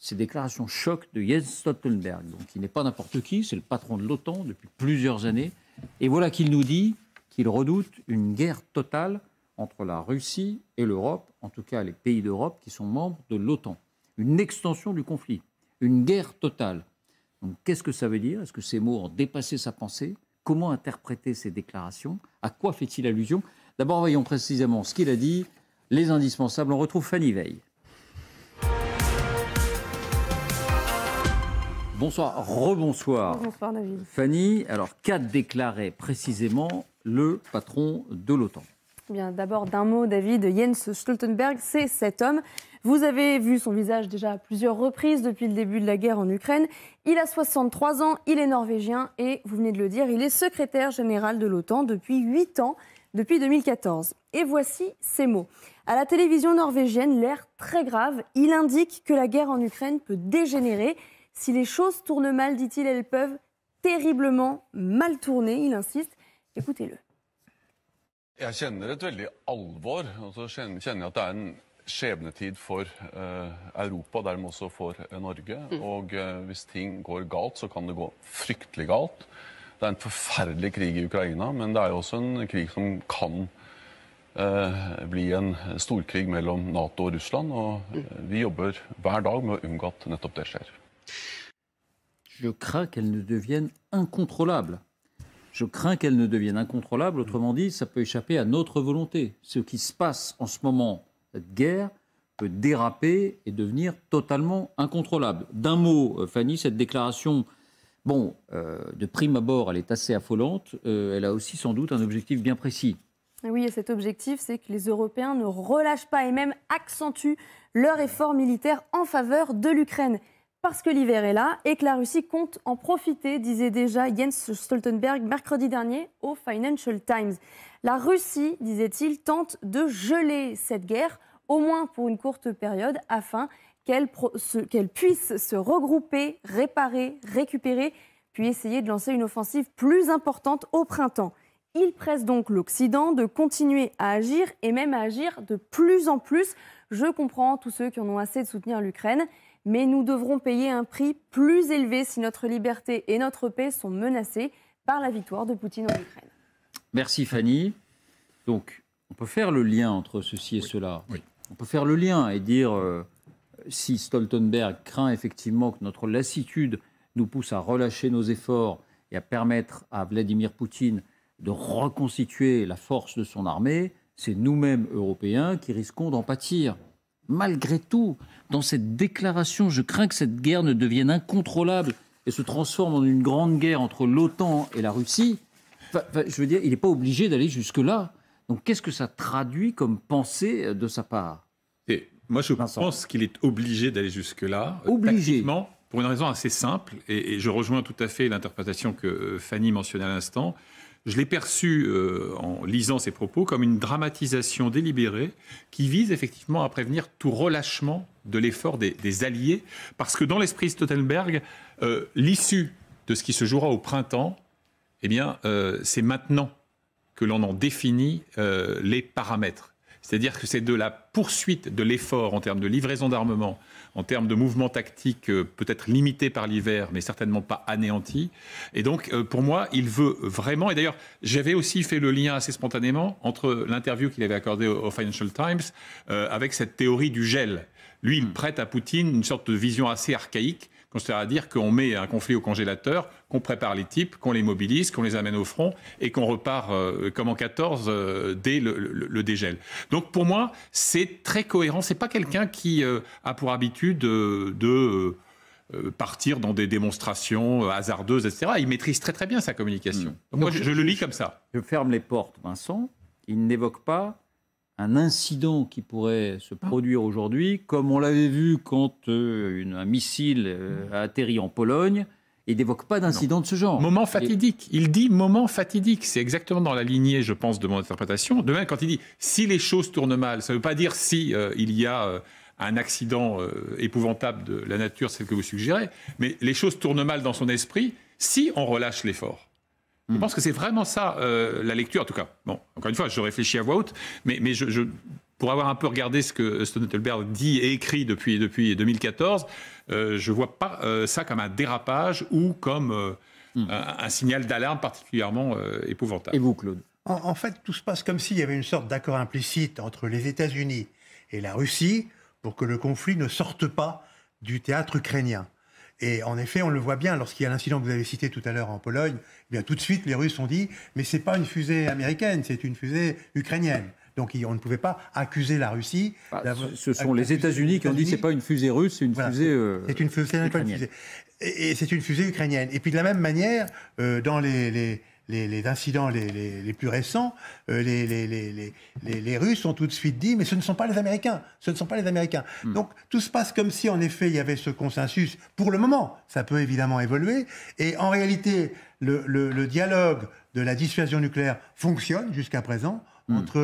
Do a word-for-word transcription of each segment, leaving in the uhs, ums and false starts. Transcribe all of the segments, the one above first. ces déclarations choc de Jens Stoltenberg. Donc il n'est pas n'importe qui, c'est le patron de l'OTAN depuis plusieurs années. Et voilà qu'il nous dit qu'il redoute une guerre totale entre la Russie et l'Europe, en tout cas les pays d'Europe qui sont membres de l'OTAN. Une extension du conflit, une guerre totale. Donc qu'est-ce que ça veut dire? Est-ce que ces mots ont dépassé sa pensée? Comment interpréter ces déclarations? À quoi fait-il allusion? D'abord, voyons précisément ce qu'il a dit. Les indispensables, on retrouve Fanny Veil. Bonsoir, rebonsoir. Bonsoir David. Fanny, alors qu'a déclaré précisément le patron de l'OTAN? Bien, d'abord d'un mot, David, Jens Stoltenberg, c'est cet homme. Vous avez vu son visage déjà à plusieurs reprises depuis le début de la guerre en Ukraine. Il a soixante-trois ans, il est norvégien et, vous venez de le dire, il est secrétaire général de l'OTAN depuis huit ans, depuis deux mille quatorze. Et voici ces mots. À la télévision norvégienne, l'air très grave, il indique que la guerre en Ukraine peut dégénérer. Si les choses tournent mal, dit-il, elles peuvent terriblement mal tourner, il insiste. Écoutez-le. Jeg kjenner et veldig alvor, og så kjenner jeg at det er en skjebnetid for Europa, dermed også for Norge. Og hvis ting går galt, så kan det gå fryktelig galt. Det er en forferdelig krig i Ukraina, men det er jo også en krig som kan bli en storkrig mellom NATO og Russland, og vi jobber hver dag med å unngå at nettopp det skjer. Je crains qu'elle ne devienne incontrôlable. Je crains qu'elle ne devienne incontrôlable. Autrement dit, ça peut échapper à notre volonté. Ce qui se passe en ce moment, cette guerre, peut déraper et devenir totalement incontrôlable. D'un mot, Fanny, cette déclaration, bon, euh, de prime abord, elle est assez affolante. Euh, elle a aussi sans doute un objectif bien précis. Oui, et cet objectif, c'est que les Européens ne relâchent pas et même accentuent leur effort militaire en faveur de l'Ukraine. Parce que l'hiver est là et que la Russie compte en profiter, disait déjà Jens Stoltenberg mercredi dernier au Financial Times. La Russie, disait-il, tente de geler cette guerre, au moins pour une courte période, afin qu'elle qu'elle puisse se regrouper, réparer, récupérer, puis essayer de lancer une offensive plus importante au printemps. Il presse donc l'Occident de continuer à agir et même à agir de plus en plus. Je comprends tous ceux qui en ont assez de soutenir l'Ukraine. Mais nous devrons payer un prix plus élevé si notre liberté et notre paix sont menacées par la victoire de Poutine en Ukraine. Merci Fanny. Donc, on peut faire le lien entre ceci et oui. cela. Oui. On peut faire le lien et dire, euh, si Stoltenberg craint effectivement que notre lassitude nous pousse à relâcher nos efforts et à permettre à Vladimir Poutine de reconstituer la force de son armée, c'est nous-mêmes, Européens, qui risquons d'en pâtir. Malgré tout, dans cette déclaration, je crains que cette guerre ne devienne incontrôlable et se transforme en une grande guerre entre l'OTAN et la Russie. Enfin, je veux dire, il n'est pas obligé d'aller jusque-là. Donc qu'est-ce que ça traduit comme pensée de sa part? Et moi, je Vincent. pense qu'il est obligé d'aller jusque-là. Obligé. Pour une raison assez simple, et, et je rejoins tout à fait l'interprétation que Fanny mentionnait à l'instant. Je l'ai perçu, euh, en lisant ses propos, comme une dramatisation délibérée qui vise effectivement à prévenir tout relâchement de l'effort des, des alliés. Parce que dans l'esprit de Stoltenberg, euh, l'issue de ce qui se jouera au printemps, eh bien, euh, c'est maintenant que l'on en définit euh, les paramètres. C'est-à-dire que c'est de la poursuite de l'effort en termes de livraison d'armement, en termes de mouvements tactiques peut-être limités par l'hiver, mais certainement pas anéantis. Et donc, pour moi, il veut vraiment... Et d'ailleurs, j'avais aussi fait le lien assez spontanément entre l'interview qu'il avait accordée au Financial Times euh, avec cette théorie du gel. Lui, il prête à Poutine une sorte de vision assez archaïque, c'est-à-dire à dire qu'on met un conflit au congélateur, qu'on prépare les types, qu'on les mobilise, qu'on les amène au front et qu'on repart euh, comme en quatorze euh, dès le, le, le dégel. Donc pour moi, c'est très cohérent. C'est pas quelqu'un qui euh, a pour habitude euh, de euh, partir dans des démonstrations hasardeuses, et cetera. Il maîtrise très très bien sa communication. Mmh. Donc moi, je, je le lis comme ça. Je ferme les portes, Vincent. Il n'évoque pas un incident qui pourrait se produire aujourd'hui, comme on l'avait vu quand euh, une, un missile euh, a atterri en Pologne, et n'évoque pas d'incident de ce genre. Moment fatidique. Et... Il dit moment fatidique. C'est exactement dans la lignée, je pense, de mon interprétation. De même, quand il dit « si les choses tournent mal », ça ne veut pas dire si euh, il y a... Euh, un accident euh, épouvantable de la nature, celle que vous suggérez, mais les choses tournent mal dans son esprit si on relâche l'effort. Je pense que c'est vraiment ça, euh, la lecture, en tout cas. Bon, encore une fois, je réfléchis à voix haute, mais, mais je, je pour avoir un peu regardé ce que Stoltenberg dit et écrit depuis, depuis deux mille quatorze, euh, je ne vois pas euh, ça comme un dérapage ou comme euh, mmh. un, un signal d'alarme particulièrement euh, épouvantable. Et vous, Claude ? en, en fait, tout se passe comme s'il y avait une sorte d'accord implicite entre les États-Unis et la Russie pour que le conflit ne sorte pas du théâtre ukrainien. Et en effet, on le voit bien, lorsqu'il y a l'incident que vous avez cité tout à l'heure en Pologne, eh bien, tout de suite, les Russes ont dit « mais ce n'est pas une fusée américaine, c'est une fusée ukrainienne ». Donc on ne pouvait pas accuser la Russie. Bah, ce sont les États-Unis qui ont dit que ce n'est pas une fusée russe, c'est une, voilà, euh, une fusée ukrainienne. Et, et c'est une fusée ukrainienne. Et puis de la même manière, euh, dans les, les, les, les incidents les, les, les plus récents, euh, les, les, les, les, les, les Russes ont tout de suite dit « mais ce ne sont pas les Américains, ce ne sont pas les Américains mm. ». Donc tout se passe comme si en effet il y avait ce consensus. Pour le moment, ça peut évidemment évoluer. Et en réalité, le, le, le dialogue de la dissuasion nucléaire fonctionne jusqu'à présent mm. entre...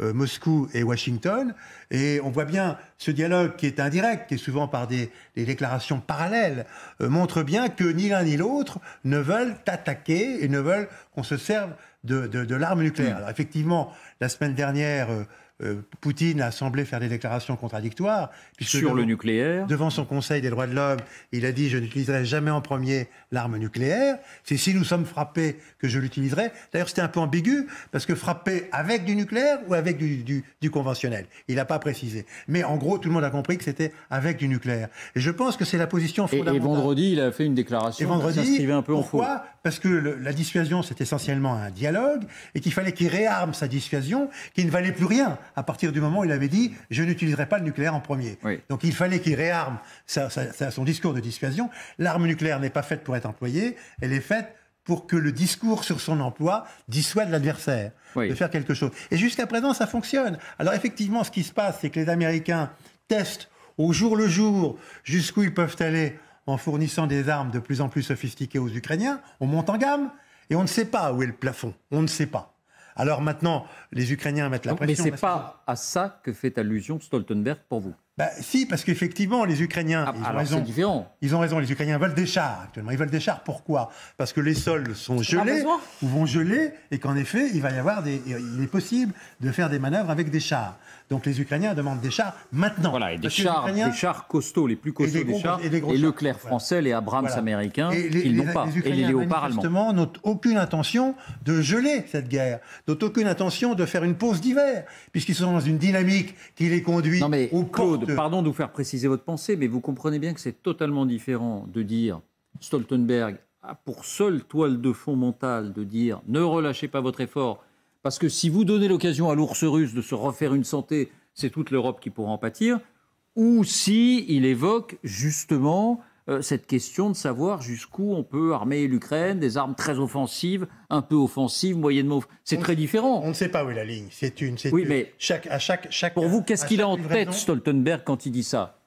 Euh, Moscou et Washington, et on voit bien ce dialogue qui est indirect, qui est souvent par des, des déclarations parallèles, euh, montre bien que ni l'un ni l'autre ne veulent attaquer et ne veulent qu'on se serve de, de, de l'arme nucléaire. Alors effectivement, la semaine dernière, euh, euh, Poutine a semblé faire des déclarations contradictoires. Puisque sur devant, le nucléaire. Devant son Conseil des droits de l'homme, il a dit « je n'utiliserai jamais en premier l'arme nucléaire, c'est si nous sommes frappés que je l'utiliserai ». D'ailleurs, c'était un peu ambigu, parce que frappé avec du nucléaire ou avec du, du, du conventionnel, il n'a pas précisé. Mais en gros, tout le monde a compris que c'était avec du nucléaire. Et je pense que c'est la position fondamentale. Et, et vendredi, il a fait une déclaration. Et vendredi, s'inscrivait un peu en faux. Pourquoi ? Parce que le, la dissuasion, c'est essentiellement un dialogue, et qu'il fallait qu'il réarme sa dissuasion, qui ne valait plus rien à partir du moment où il avait dit « je n'utiliserai pas le nucléaire en premier oui. ». Donc il fallait qu'il réarme sa, sa, sa, son discours de dissuasion. L'arme nucléaire n'est pas faite pour être employée, elle est faite pour que le discours sur son emploi dissuade l'adversaire oui. de faire quelque chose. Et jusqu'à présent, ça fonctionne. Alors effectivement, ce qui se passe, c'est que les Américains testent au jour le jour jusqu'où ils peuvent aller en fournissant des armes de plus en plus sophistiquées aux Ukrainiens. On monte en gamme et on ne sait pas où est le plafond. On ne sait pas. Alors maintenant, les Ukrainiens mettent la Donc, pression. Mais ce n'est pas à ça que fait allusion Stoltenberg pour vous. Bah, si, parce qu'effectivement, les Ukrainiens, ah, ils alors ont raison. C'est différent. Ils ont raison. Les Ukrainiens veulent des chars actuellement. Ils veulent des chars. Pourquoi ? Parce que les sols sont gelés ou vont geler, et qu'en effet, il va y avoir des. Il est possible de faire des manœuvres avec des chars. Donc les Ukrainiens demandent des chars maintenant. Voilà, et des, chars, Ukrainiens... des chars costauds, les plus costauds et des, des gros, chars, et, des et Leclerc chars. français, voilà. les Abrams voilà. américains, et les, ils n'ont pas. Les et les Léopard allemands. Justement, n'ont aucune intention de geler cette guerre, n'ont aucune intention de faire une pause d'hiver, puisqu'ils sont dans une dynamique qui les conduit non mais, au Claude, de... pardon de vous faire préciser votre pensée, mais vous comprenez bien que c'est totalement différent de dire Stoltenberg a pour seule toile de fond mentale de dire ne relâchez pas votre effort. Parce que si vous donnez l'occasion à l'ours russe de se refaire une santé, c'est toute l'Europe qui pourra en pâtir. Ou si il évoque justement euh, cette question de savoir jusqu'où on peut armer l'Ukraine, des armes très offensives, un peu offensives, moyennement offensives. C'est très différent. On ne sait pas où est la ligne. C'est une. Oui, une. Mais chaque, à chaque, chaque, pour vous, qu'est-ce qu'il a en tête, Stoltenberg, quand il dit ça ?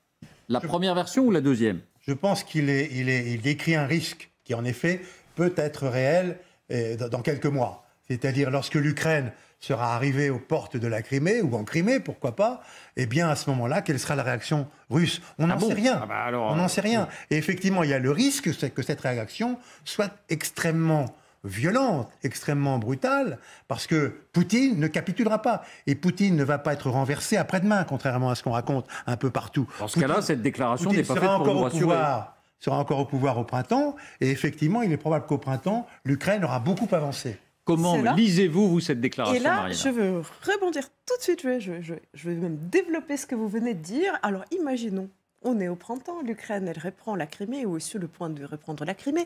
La je, première version ou la deuxième ? Je pense qu'il est, il est, il décrit un risque qui, en effet, peut être réel eh, dans quelques mois. C'est-à-dire lorsque l'Ukraine sera arrivée aux portes de la Crimée, ou en Crimée, pourquoi pas, eh bien à ce moment-là, quelle sera la réaction russe ? On n'en ah bon sait rien. Ah bah alors, On n'en sait rien. Oui. Et effectivement, il y a le risque que cette réaction soit extrêmement violente, extrêmement brutale, parce que Poutine ne capitulera pas. Et Poutine ne va pas être renversé après-demain, contrairement à ce qu'on raconte un peu partout. Dans ce cas-là, cette déclaration n'est pas faite pour nous rassurer. Sera encore au pouvoir au printemps, et effectivement, il est probable qu'au printemps, l'Ukraine aura beaucoup avancé. Comment lisez-vous, vous, cette déclaration, Marina ? Et là, Marina, je veux rebondir tout de suite, je vais, je, je, je vais même développer ce que vous venez de dire. Alors, imaginons, on est au printemps, l'Ukraine, elle reprend la Crimée, ou est sur le point de reprendre la Crimée,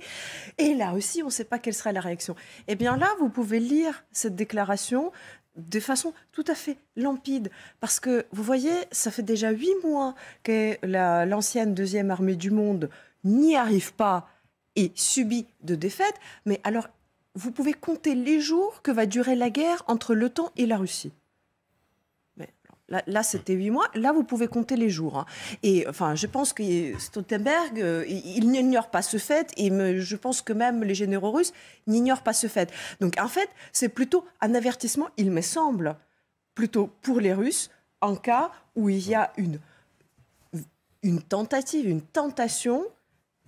et là aussi, on ne sait pas quelle sera la réaction. Eh bien là, vous pouvez lire cette déclaration de façon tout à fait limpide, parce que, vous voyez, ça fait déjà huit mois que la, l'ancienne deuxième armée du monde n'y arrive pas et subit de défaites, mais alors, vous pouvez compter les jours que va durer la guerre entre l'OTAN et la Russie. Mais là, là c'était huit mois. Là, vous pouvez compter les jours. Hein. Et enfin, je pense que Stoltenberg, euh, il n'ignore pas ce fait. Et me, je pense que même les généraux russes n'ignorent pas ce fait. Donc, en fait, c'est plutôt un avertissement, il me semble, plutôt pour les Russes, en cas où il y a une, une tentative, une tentation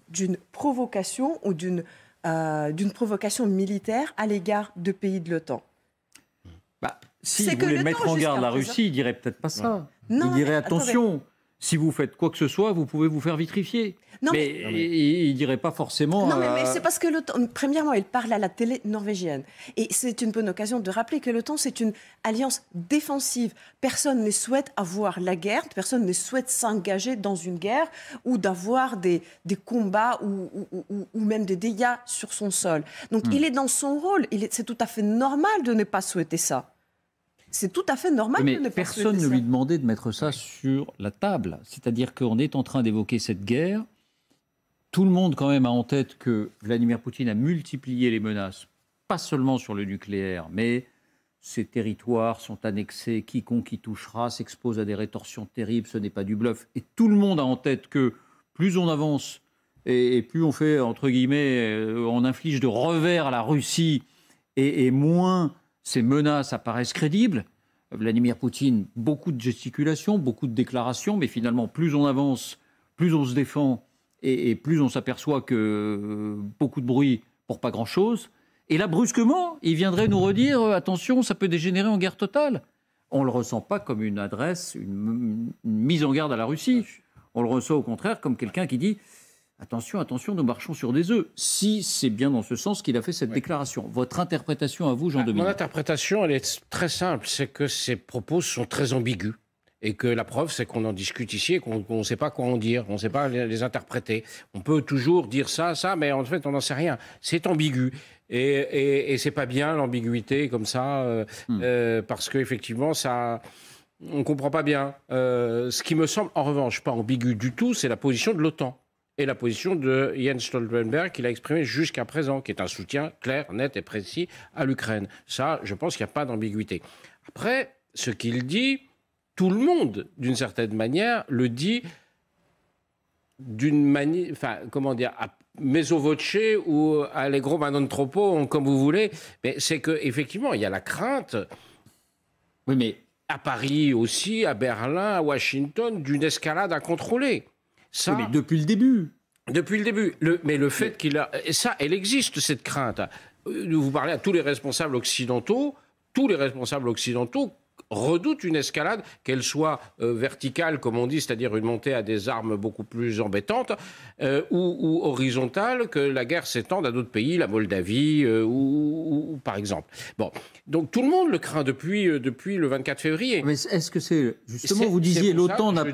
d'une provocation ou d'une... Euh, d'une provocation militaire à l'égard de pays de l'OTAN. Bah, S'il voulait mettre en garde la Russie, il dirait peut-être pas ça. Ouais. Non, il dirait mais, attention, attendez. Si vous faites quoi que ce soit, vous pouvez vous faire vitrifier. Non, mais, mais, non, mais il ne dirait pas forcément... Non, euh... mais, mais c'est parce que l'OTAN, premièrement, il parle à la télé norvégienne. Et c'est une bonne occasion de rappeler que l'OTAN, c'est une alliance défensive. Personne ne souhaite avoir la guerre, personne ne souhaite s'engager dans une guerre ou d'avoir des, des combats ou, ou, ou, ou même des dégâts sur son sol. Donc mmh. il est dans son rôle, c'est tout à fait normal de ne pas souhaiter ça. C'est tout à fait normal. Mais de personne ne lui demandait de mettre ça sur la table. C'est-à-dire qu'on est en train d'évoquer cette guerre. Tout le monde quand même a en tête que Vladimir Poutine a multiplié les menaces, pas seulement sur le nucléaire, mais ces territoires sont annexés, quiconque y touchera s'expose à des rétorsions terribles, ce n'est pas du bluff. Et tout le monde a en tête que plus on avance et, et plus on fait, entre guillemets, on inflige de revers à la Russie et, et moins... ces menaces apparaissent crédibles. Vladimir Poutine, beaucoup de gesticulations, beaucoup de déclarations, mais finalement, plus on avance, plus on se défend et, et plus on s'aperçoit que euh, beaucoup de bruit pour pas grand-chose. Et là, brusquement, il viendrait nous redire euh, « Attention, ça peut dégénérer en guerre totale ». On ne le ressent pas comme une adresse, une, une mise en garde à la Russie. On le ressent au contraire comme quelqu'un qui dit « Attention, attention, nous marchons sur des œufs ». Si c'est bien dans ce sens qu'il a fait cette oui. déclaration. Votre interprétation à vous, Jean-Dominique ? Mon interprétation, elle est très simple. C'est que ces propos sont très ambigus. Et que la preuve, c'est qu'on en discute ici et qu'on ne sait pas quoi en dire. On ne sait pas les, les interpréter. On peut toujours dire ça, ça, mais en fait, on n'en sait rien. C'est ambigu. Et, et, et c'est pas bien, l'ambiguïté, comme ça. Euh, hum. euh, parce qu'effectivement, ça... on ne comprend pas bien. Euh, ce qui me semble, en revanche, pas ambigu du tout, c'est la position de l'OTAN. Et la position de Jens Stoltenberg qu'il a exprimée jusqu'à présent, qui est un soutien clair, net et précis à l'Ukraine. Ça, je pense qu'il n'y a pas d'ambiguïté. Après, ce qu'il dit, tout le monde, d'une certaine manière, le dit d'une manière... Enfin, comment dire, à mezzo voce ou à allegro ma non troppo, comme vous voulez. Mais c'est qu'effectivement, il y a la crainte... Oui, mais à Paris aussi, à Berlin, à Washington, d'une escalade incontrôlée. Ça, mais depuis le début. Depuis le début. Le, mais le fait qu'il a... Ça, elle existe, cette crainte. Vous parlez à tous les responsables occidentaux. Tous les responsables occidentaux redoutent une escalade, qu'elle soit euh, verticale, comme on dit, c'est-à-dire une montée à des armes beaucoup plus embêtantes, euh, ou, ou horizontale, que la guerre s'étende à d'autres pays, la Moldavie, euh, ou, ou, ou par exemple. Bon. Donc tout le monde le craint depuis, euh, depuis le vingt-quatre février. Mais est-ce que c'est... Justement, vous disiez, l'OTAN a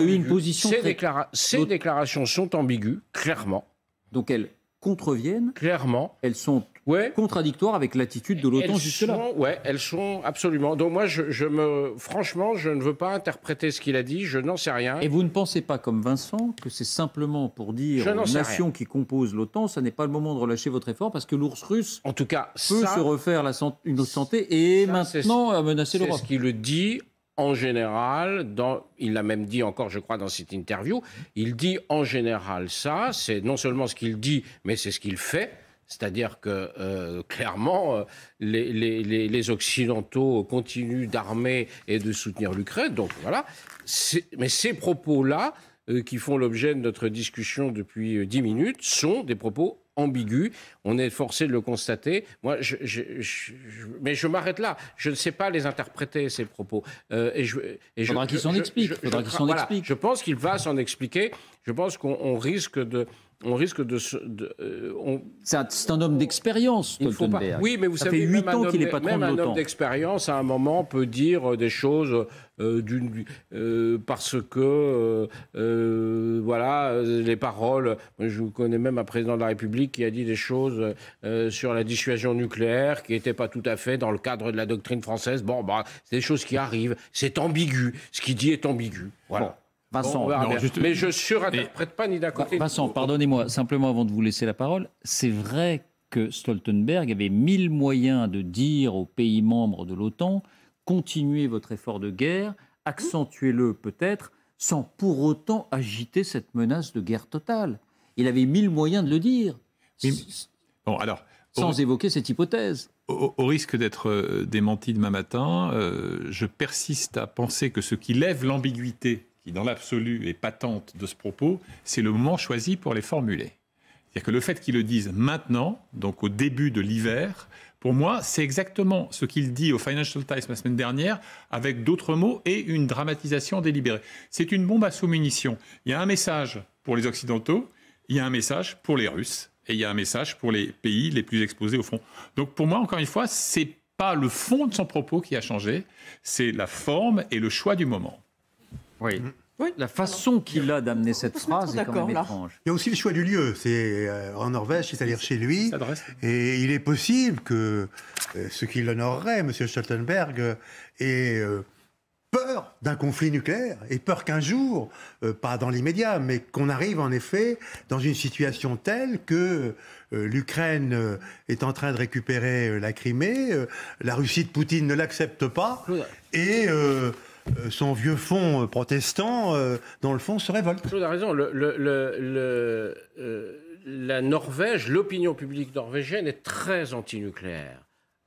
eu une position... Ces, déclara ces déclarations sont ambiguës, clairement. Donc elles contreviennent. Clairement. Elles sont... Ouais. Contradictoire avec l'attitude de l'OTAN jusque-là. Oui, elles sont absolument. Donc moi, je, je me, franchement, je ne veux pas interpréter ce qu'il a dit, je n'en sais rien. Et vous ne pensez pas, comme Vincent, que c'est simplement pour dire aux nations qui composent l'OTAN, ça n'est pas le moment de relâcher votre effort parce que l'ours russe en tout cas, peut ça, se refaire la santé, une autre santé et ça, maintenant menacer l'Europe. C'est ce qu'il le dit en général, dans, il l'a même dit encore, je crois, dans cette interview, il dit en général ça, c'est non seulement ce qu'il dit, mais c'est ce qu'il fait. C'est-à-dire que, euh, clairement, les, les, les, les Occidentaux continuent d'armer et de soutenir l'Ukraine. Donc voilà. Mais ces propos-là, euh, qui font l'objet de notre discussion depuis dix minutes, sont des propos ambigus. On est forcé de le constater. Moi, je, je, je, je, mais je m'arrête là. Je ne sais pas les interpréter, ces propos. Euh, et je, et faudra qu'il s'en explique. Je, faudra qu'il s'en voilà, explique. Je pense qu'il va s'en expliquer. Je pense qu'on risque de... On risque de... de euh, on... C'est un homme d'expérience, Stoltenberg. Oui, mais vous savez, même un homme d'expérience, à un moment, peut dire des choses euh, d'une, euh, parce que, euh, voilà, les paroles... Je connais même un président de la République qui a dit des choses euh, sur la dissuasion nucléaire qui n'étaient pas tout à fait dans le cadre de la doctrine française. Bon, bah, c'est des choses qui arrivent. C'est ambigu. Ce qu'il dit est ambigu. Voilà. Bon. Vincent, bon, non, juste... mais je surinterprète pas ni d'un côté. Vincent, pardonnez-moi, simplement avant de vous laisser la parole, c'est vrai que Stoltenberg avait mille moyens de dire aux pays membres de l'OTAN « Continuez votre effort de guerre, accentuez-le peut-être, sans pour autant agiter cette menace de guerre totale ». Il avait mille moyens de le dire, mais... bon, alors, sans au... évoquer cette hypothèse. Au, au risque d'être démenti demain matin, euh, je persiste à penser que ce qui lève l'ambiguïté dans l'absolu et patente de ce propos, c'est le moment choisi pour les formuler. C'est-à-dire que le fait qu'ils le disent maintenant, donc au début de l'hiver, Pour moi, c'est exactement ce qu'il dit au Financial Times la semaine dernière, avec d'autres mots et une dramatisation délibérée. C'est une bombe à sous-munitions. Il y a un message pour les Occidentaux, il y a un message pour les Russes, et il y a un message pour les pays les plus exposés au front. Donc pour moi, encore une fois, ce n'est pas le fond de son propos qui a changé, c'est la forme et le choix du moment. Oui. Oui, la façon qu'il a d'amener cette phrase est quand même étrange. Il y a aussi le choix du lieu. C'est euh, en Norvège, c'est-à-dire chez lui. Et il est possible que euh, ce qui l'honorerait, M. Stoltenberg, euh, ait euh, peur d'un conflit nucléaire, ait peur qu'un jour, euh, pas dans l'immédiat, mais qu'on arrive en effet dans une situation telle que euh, l'Ukraine euh, est en train de récupérer euh, la Crimée, euh, la Russie de Poutine ne l'accepte pas, et... Euh, son vieux fond protestant, euh, dans le fond, se révolte. Claude a raison. Le, le, le, le, euh, la Norvège, l'opinion publique norvégienne est très anti-nucléaire.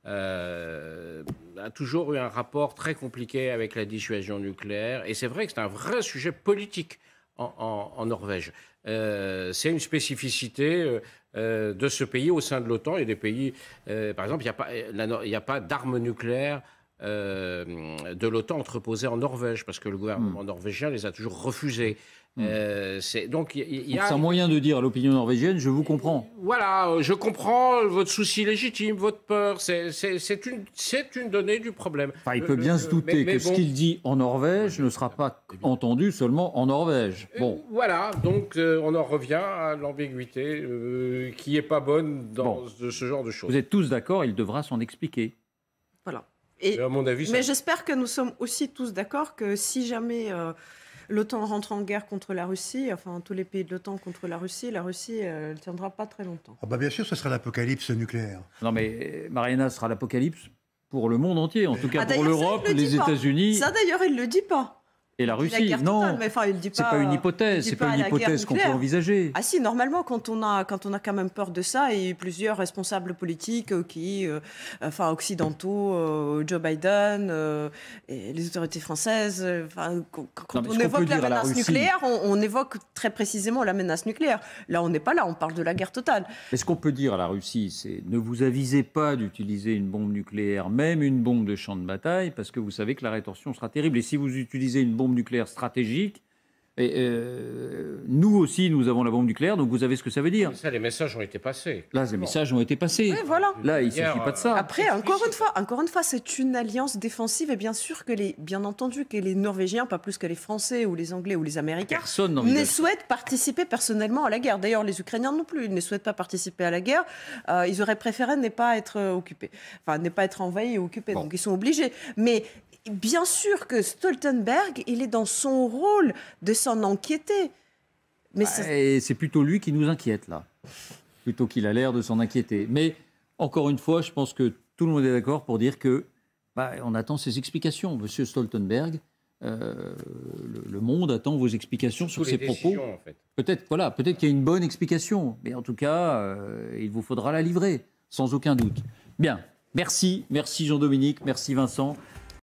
Euh, a toujours eu un rapport très compliqué avec la dissuasion nucléaire. Et c'est vrai que c'est un vrai sujet politique en, en, en Norvège. Euh, c'est une spécificité euh, de ce pays au sein de l'OTAN. Il y a des pays, euh, par exemple, il n'y a pas d'armes nucléaires Euh, de l'OTAN entreposée en Norvège, parce que le gouvernement mmh. norvégien les a toujours refusés. Mmh. Euh, c'est donc il y, y a un moyen de dire à l'opinion norvégienne, je vous comprends. Voilà, je comprends votre souci légitime, votre peur. C'est une, une donnée du problème. Enfin, il peut bien le, se douter mais, mais que bon, ce qu'il dit en Norvège ne sera pas entendu seulement en Norvège. Bon. Voilà, donc euh, on en revient à l'ambiguïté euh, qui n'est pas bonne dans bon. ce, ce genre de choses. Vous êtes tous d'accord, il devra s'en expliquer. Voilà. Et, mais à mon avis, ça... mais j'espère que nous sommes aussi tous d'accord que si jamais euh, l'OTAN rentre en guerre contre la Russie, enfin tous les pays de l'OTAN contre la Russie, la Russie euh, ne tiendra pas très longtemps. Ah bah bien sûr, ce sera l'apocalypse nucléaire. Non mais Mariana, ce sera l'apocalypse pour le monde entier, en tout cas ah, pour l'Europe, le les États-Unis. Ça d'ailleurs, il ne le dit pas. Et la Russie, la non, totale, mais enfin, il dit pas, c'est pas une hypothèse, c'est pas, pas une hypothèse qu'on peut envisager. Ah si, normalement, quand on a, quand on a quand même peur de ça, il y a plusieurs responsables politiques qui, euh, enfin occidentaux, euh, Joe Biden, euh, et les autorités françaises, euh, enfin, quand non, on évoque la menace Russie... nucléaire, on, on évoque très précisément la menace nucléaire. Là, on n'est pas là, on parle de la guerre totale. Mais ce qu'on peut dire à la Russie, c'est ne vous avisez pas d'utiliser une bombe nucléaire, même une bombe de champ de bataille, parce que vous savez que la rétorsion sera terrible. Et si vous utilisez une bombe bombe nucléaire stratégique. Et euh, nous aussi, nous avons la bombe nucléaire, donc vous savez ce que ça veut dire. Ça, les messages ont été passés. Là, les messages ont été passés. Oui, voilà. Là, il ne s'agit pas de ça. Après, encore une fois, encore une fois, c'est une alliance défensive et bien sûr que les, bien entendu, que les Norvégiens, pas plus que les Français ou les Anglais ou les Américains, personne ne souhaitent participer personnellement à la guerre. D'ailleurs, les Ukrainiens non plus, ils ne souhaitent pas participer à la guerre. Euh, ils auraient préféré ne pas être occupés, enfin, ne pas être envahis et occupés. Bon. Donc, ils sont obligés. Mais bien sûr que Stoltenberg, il est dans son rôle de s'en inquiéter. Mais ouais, c'est plutôt lui qui nous inquiète, là. Plutôt qu'il a l'air de s'en inquiéter. Mais, encore une fois, je pense que tout le monde est d'accord pour dire que bah, on attend ses explications. Monsieur Stoltenberg, euh, le, le monde attend vos explications sur ses propos. En fait. Peut-être voilà, peut-être qu'il y a une bonne explication. Mais en tout cas, euh, il vous faudra la livrer, sans aucun doute. Bien. Merci. Merci Jean-Dominique. Merci Vincent.